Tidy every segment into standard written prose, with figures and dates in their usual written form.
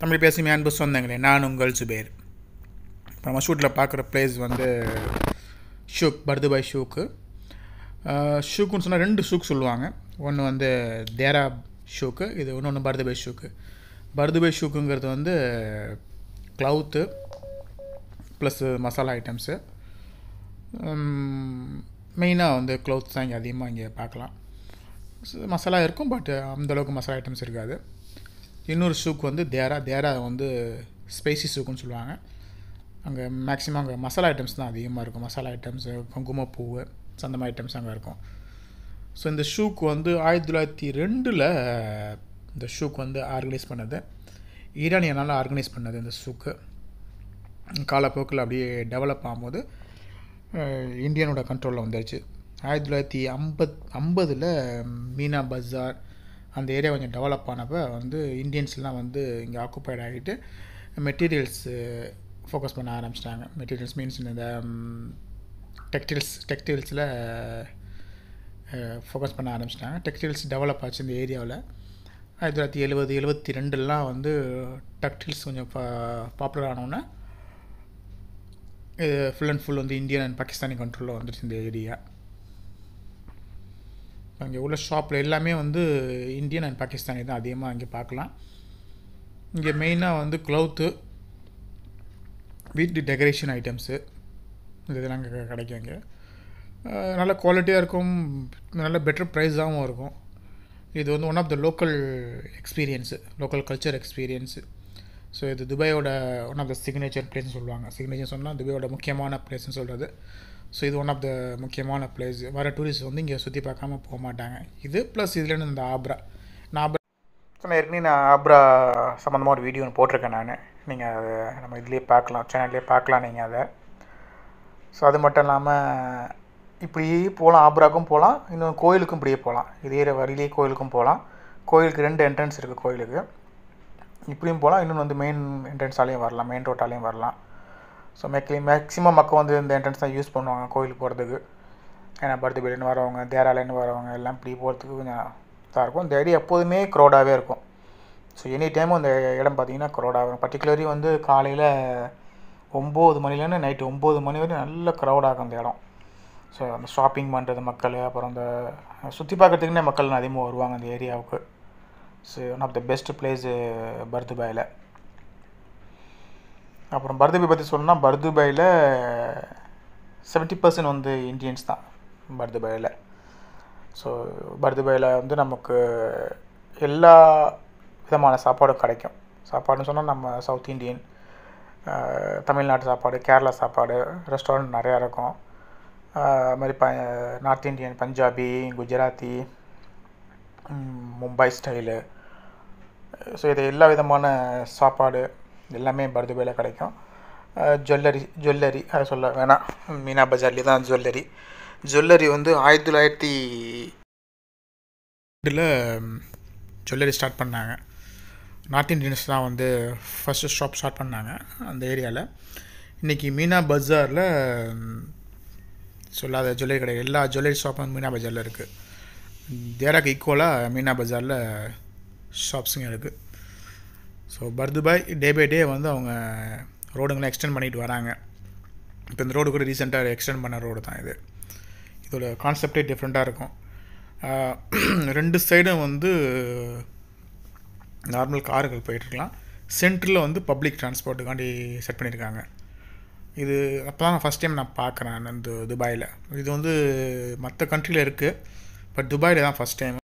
தமிழ் பேசும் அன்பு சொந்தங்களே, நான் உங்கள் சுபேர். இப்போ நம்ம ஷூட்டில் பார்க்குற பிளேஸ் வந்து ஷூக், பர்துபாய் ஷூக்கு. ஷூக்குன்னு சொன்னால் ரெண்டு ஷூக் சொல்லுவாங்க. ஒன்று வந்து தேரா ஷூக்கு, இது இன்னொன்று பர்துபாய் ஷூக்கு. பர்துபாய் ஷூக்குங்கிறது வந்து க்ளவுத்து ப்ளஸ்ஸு மசாலா ஐட்டம்ஸு, மெயினாக வந்து க்ளவுத்ஸ் தான் இங்கே அதிகமாக இங்கே பார்க்கலாம். மசாலா இருக்கும், பட் அந்தளவுக்கு மசாலா ஐட்டம்ஸ் இருக்காது. இன்னொரு சூக் வந்து தேரா வந்து ஸ்பைசி சூக்குன்னு சொல்லுவாங்க. அங்கே மேக்ஸிமம் அங்கே மசாலா ஐட்டம்ஸ் தான் அதிகமாக இருக்கும். மசாலா ஐட்டம்ஸு, குங்குமப்பூ, அந்த மாதிரி ஐட்டம்ஸ் அங்கே இருக்கும். ஸோ இந்த ஷூக் வந்து 1902 இந்த ஷூக் வந்து ஆர்கனைஸ் பண்ணது, ஈரானியனால் ஆர்கனைஸ் பண்ணது. இந்த ஷூக்கு காலப்போக்கில் அப்படியே டெவலப் ஆகும்போது இந்தியனோட கண்ட்ரோலில் வந்துடுச்சு. 1950 மீனா பஜார் அந்த ஏரியா கொஞ்சம் டெவலப் ஆனப்போ வந்து இந்தியன்ஸ்லாம் வந்து இங்கே ஆக்குப்பைட் ஆகிட்டு மெட்டீரியல்ஸு ஃபோக்கஸ் பண்ண ஆரம்பிச்சிட்டாங்க. மெட்டீரியல்ஸ் மீன்ஸ் இந்த டெக்ஸ்டைல்ஸில் ஃபோக்கஸ் பண்ண ஆரம்பிச்சிட்டாங்க. டெக்ஸ்டைல்ஸ் டெவலப் ஆச்சு இந்த ஏரியாவில். 1972 வந்து டெக்ஸ்டைல்ஸ் கொஞ்சம் பாப்புலர் ஆனோன்னா இது ஃபுல் அண்ட் ஃபுல் வந்து இந்தியன் அண்ட் பாகிஸ்தானி கண்ட்ரோலில் வந்துடுச்சு இந்த ஏரியா. அங்கே உள்ள ஷாப்பில் எல்லாமே வந்து இந்தியன் அண்ட் பாகிஸ்தானி தான் அதிகமாக இங்கே பார்க்கலாம். இங்கே மெயினாக வந்து க்ளவுத்து, வீட்டு டெக்கரேஷன் ஐட்டம்ஸு, இதெல்லாம் அங்கே கிடைக்கும். இங்கே நல்ல குவாலிட்டியாக இருக்கும், நல்ல பெட்டர் ப்ரைஸாகவும் இருக்கும். இது வந்து one of the local experience, local culture experience. So இது துபாயோட ஒன் ஆஃப் த சிக்னேச்சர் பிளேஸ்னு சொல்லுவாங்க. சிக்னேச்சர் சொன்னால் துபாயோட முக்கியமான பிளேஸ்ன்னு சொல்கிறது. ஸோ இது ஒன் ஆஃப் த முக்கியமான பிளேஸ். வர டூரிஸ்ட் வந்து இங்கே சுற்றி பார்க்காம போக மாட்டாங்க. இது ப்ளஸ் இதுலேருந்து இந்த ஆப்ரா, நான் ஆப்ரா சம்மந்தமாக ஒரு வீடியோ போட்டிருக்கேன். நான் நீங்கள் அதை நம்ம இதுலேயே பார்க்கலாம், சேனல்லே பார்க்கலாம் நீங்கள் அதை. ஸோ அது மட்டும் இல்லாமல் இப்படியே போகலாம், ஆப்ராக்கும் போகலாம், இன்னும் கோயிலுக்கும் இப்படியே போகலாம். இதே வரியிலேயே கோயிலுக்கும் போகலாம். கோயிலுக்கு 2 என்ட்ரன்ஸ் இருக்குது. கோயிலுக்கு இப்படியும் போகலாம், இன்னொன்று வந்து மெயின் என்ட்ரன்ஸாலேயும் வரலாம், மெயின் ரோட்டாலேயும் வரலாம். ஸோ மேக்ஸிமம் மக்கள் வந்து இந்த என்ட்ரன்ஸ் தான் யூஸ் பண்ணுவாங்க கோயிலுக்கு போகிறதுக்கு. ஏன்னா பர்துபாய்லேருந்து வரவங்க, தேராலேருந்து வரவங்க எல்லாம் இப்படி போகிறதுக்கு கொஞ்சம் இதாக இருக்கும். இந்த ஏரியா எப்போதுமே க்ரௌடாகவே இருக்கும். ஸோ எனி டைமும் இந்த இடம் பார்த்திங்கன்னா க்ரௌடாக இருக்கும். பர்டிகுலரி வந்து காலையில் 9 மணிலேருந்து நைட்டு 9 மணி வரையும் நல்ல க்ரௌடாகும் இந்த இடம். ஸோ அந்த ஷாப்பிங் பண்ணுறது மக்கள், அப்புறம் அந்த சுற்றி பார்க்குறதுக்குன்னே மக்கள் அதிகமாக வருவாங்க அந்த ஏரியாவுக்கு. So one of the best place பர்துபாயில். அப்புறம் பர்துபாய் பற்றி சொன்னால் பர்துபாயில் 70% வந்து இந்தியன்ஸ் தான் பர்துபாயில். ஸோ பர்துபாயில் வந்து நமக்கு எல்லா விதமான சாப்பாடும் கிடைக்கும். சாப்பாடுன்னு சொன்னால் நம்ம சவுத் இண்டியன், தமிழ்நாட்டு சாப்பாடு, கேரளா சாப்பாடு, ரெஸ்டாரண்ட் நிறையா இருக்கும். அது மாதிரி north Indian, Punjabi, Gujarati, Mumbai style. So இது எல்லா விதமான சாப்பாடு எல்லாமே பர்துபாயில் கிடைக்கும். ஜுவல்லரி அதை சொல்ல வேணாம், மீனா பஜார்லேயே தான் ஜுவல்லரி வந்து 1902 ஜுவல்லரி ஸ்டார்ட் பண்ணாங்க. நார்த் இண்டியன்ஸ் தான் வந்து ஃபஸ்ட்டு ஷாப் ஸ்டார்ட் பண்ணாங்க அந்த ஏரியாவில். இன்றைக்கி மீனா பஜாரில் சொல்லாத ஜுவல்லரி கடை, எல்லா ஜுவல்லரி ஷாப்பும் மீனா பஜாரில் இருக்குது. தேராக்கு ஈக்குவலாக மீனா பஜாரில் ஷாப்ஸுங்க இருக்குது. So Bur Dubai day by day வந்து அவங்க ரோடுங்களாம் எக்ஸ்டெண்ட் பண்ணிட்டு வராங்க. இப்போ இந்த ரோடு கூட ரீசெண்டாக எக்ஸ்டெண்ட் பண்ண ரோடு தான் இது. இதோட கான்செப்டே டிஃப்ரெண்ட்டாக இருக்கும். 2 சைடும் வந்து நார்மல் கார்கள் போயிட்டுருக்கலாம். சென்டரில் வந்து பப்ளிக் டிரான்ஸ்போர்ட்டுக்காண்டி செட் பண்ணியிருக்காங்க. இது அப்போ தான் ஃபஸ்ட் டைம் நான் பார்க்குறேன் இந்த துபாயில். இது வந்து மற்ற கண்ட்ரியில் இருக்குது, பட் துபாயில் தான் ஃபஸ்ட் டைம்.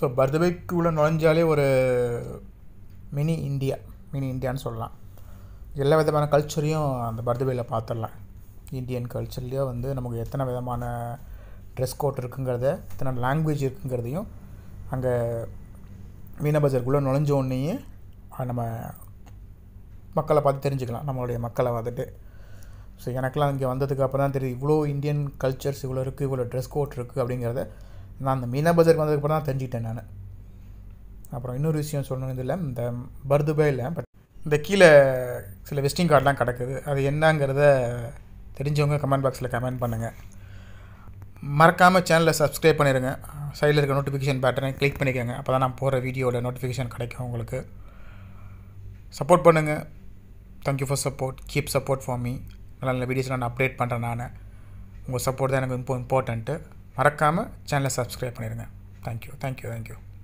ஸோ பர்துபாய்க்குள்ளே நுழைஞ்சாலே ஒரு மினி இந்தியான்னு சொல்லலாம். எல்லா விதமான கல்ச்சரையும் அந்த பர்துபாயில் பார்த்துடலாம். இந்தியன் கல்ச்சர்லேயே வந்து நமக்கு எத்தனை விதமான ட்ரெஸ் கோட் இருக்குங்கிறத, எத்தனை லாங்குவேஜ் இருக்குங்கிறதையும் அங்கே மீனா பஜாருக்குள்ளே நுழைஞ்ச உடனேயே நம்ம மக்களை பார்த்து தெரிஞ்சுக்கலாம், நம்மளுடைய மக்களை வந்துட்டு. ஸோ எனக்கெலாம் இங்கே வந்ததுக்கு அப்புறம் தான் தெரியுது இவ்வளோ இந்தியன் கல்ச்சர்ஸ் இவ்வளோ இருக்குது, இவ்வளோ ட்ரெஸ் கோட் இருக்குது அப்படிங்கிறத நான் அந்த மீனா பஜாருக்கு வந்ததுக்கப்புறம் தான் தெரிஞ்சுக்கிட்டேன் நான். அப்புறம் இன்னொரு விஷயம் சொல்லணுன்னு இல்லை, இந்த பர்துபாயில் இந்த கீழே சில விசிட்டிங் கார்டெலாம் கிடக்குது. அது என்னங்கிறத தெரிஞ்சவங்க கமெண்ட் பாக்ஸில் கமெண்ட் பண்ணுங்கள். மறக்காமல் சேனலில் சப்ஸ்கிரைப் பண்ணிடுங்க. சைடில் இருக்க நோட்டிஃபிகேஷன் பேட்டனை கிளிக் பண்ணிக்கோங்க. அப்போ தான் நான் போகிற வீடியோவில் நோட்டிஃபிகேஷன் கிடைக்கும் உங்களுக்கு. support pannunga. Thank you for support. Keep support for me. Nalla videos na update pandra nana. Unga support da enak important. Marakama channel subscribe pannirunga. Thank you.